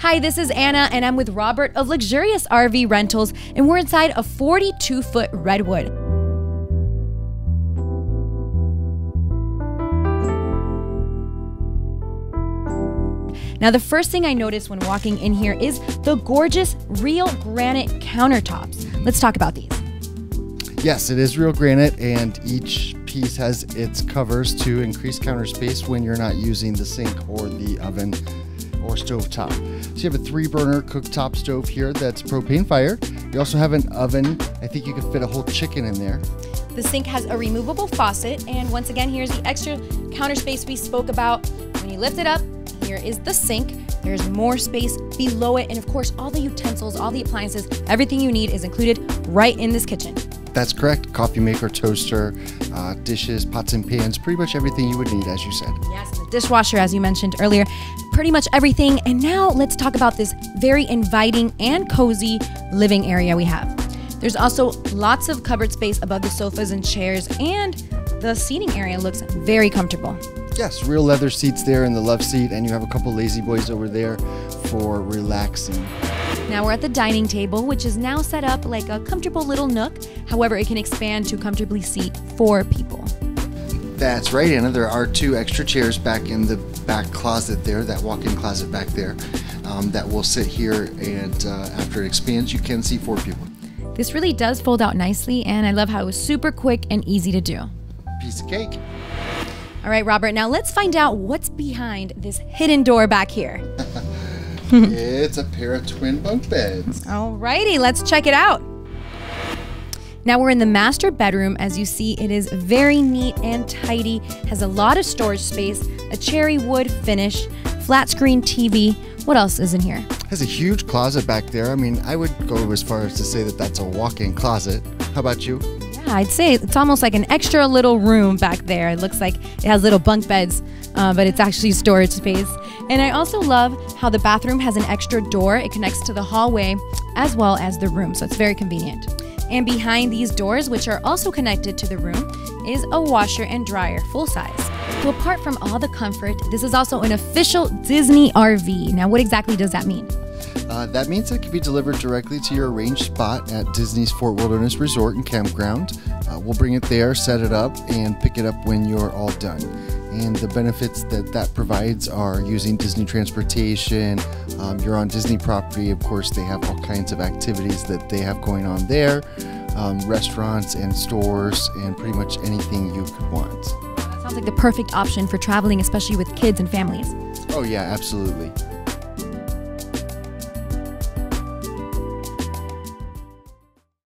Hi, this is Anna and I'm with Robert of Luxurious RV Rentals, and we're inside a 42-foot Redwood. Now, the first thing I noticed when walking in here is the gorgeous real granite countertops. Let's talk about these. Yes, it is real granite, and each piece has its covers to increase counter space when you're not using the sink or the oven or stovetop. So you have a 3-burner cooktop stove here that's propane fired. You also have an oven. I think you could fit a whole chicken in there. The sink has a removable faucet, and once again, here's the extra counter space we spoke about. When you lift it up, here is the sink. There's more space below it, and of course all the utensils, all the appliances, everything you need is included right in this kitchen. That's correct. Coffee maker, toaster, dishes, pots and pans, pretty much everything you would need, as you said. Yes, the dishwasher, as you mentioned earlier, pretty much everything. And now let's talk about this very inviting and cozy living area we have. There's also lots of cupboard space above the sofas and chairs, and the seating area looks very comfortable. Yes, real leather seats there in the love seat, and you have a couple lazy boys over there for relaxing. Now we're at the dining table, which is now set up like a comfortable little nook. However, it can expand to comfortably seat 4 people. That's right, Anna. There are 2 extra chairs back in the back closet there, that walk-in closet back there, that will sit here, and after it expands, you can seat 4 people. This really does fold out nicely, and I love how it was super quick and easy to do. Piece of cake. All right, Robert, now let's find out what's behind this hidden door back here. It's a pair of twin bunk beds. All righty, let's check it out. Now we're in the master bedroom. As you see, it is very neat and tidy, has a lot of storage space, a cherry wood finish, flat screen TV. What else is in here? Has a huge closet back there. I mean, I would go as far as to say that that's a walk-in closet. How about you? I'd say it's almost like an extra little room back there. It looks like it has little bunk beds, but it's actually storage space. And I also love how the bathroom has an extra door. It connects to the hallway as well as the room, so it's very convenient. And behind these doors, which are also connected to the room, is a washer and dryer, full size. So apart from all the comfort, this is also an official Disney RV. Now, what exactly does that mean? That means it can be delivered directly to your arranged spot at Disney's Fort Wilderness Resort and Campground. We'll bring it there, set it up, and pick it up when you're all done. And the benefits that that provides are using Disney transportation. You're on Disney property. Of course, they have all kinds of activities that they have going on there, restaurants and stores, and pretty much anything you could want. That sounds like the perfect option for traveling, especially with kids and families. Oh yeah, absolutely.